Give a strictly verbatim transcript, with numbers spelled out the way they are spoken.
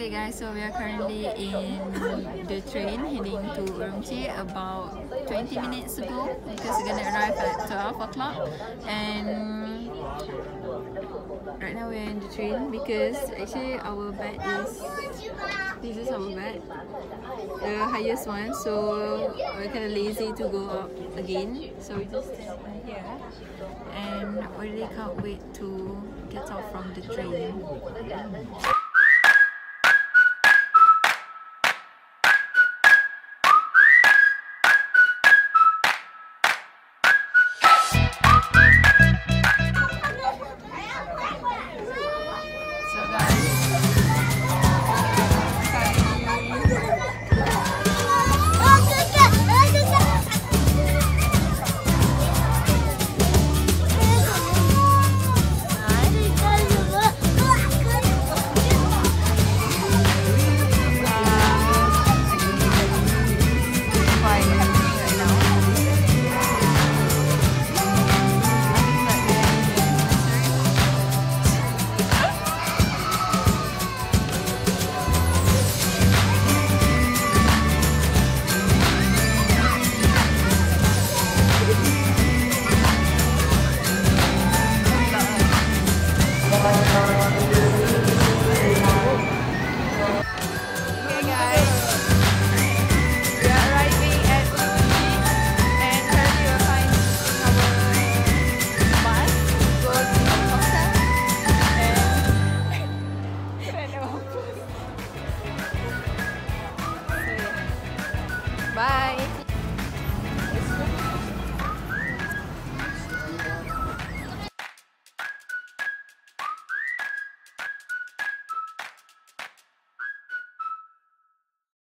Okay guys, so we are currently in the train heading to Urumqi about twenty minutes ago because we're gonna arrive at twelve o'clock, and right now we're in the train because actually our bed is, this is our bed, the highest one, so we're kind of lazy to go up again, so we just stand right here and really can't wait to get off from the train.